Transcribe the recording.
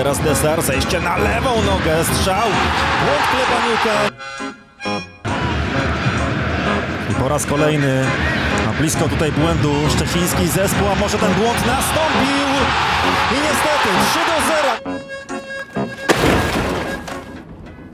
Teraz Desar, zejście na lewą nogę, strzał. Błąd Klebaniuka. I po raz kolejny, a blisko tutaj błędu szczeciński zespół, a może ten błąd nastąpił. I niestety 3-0.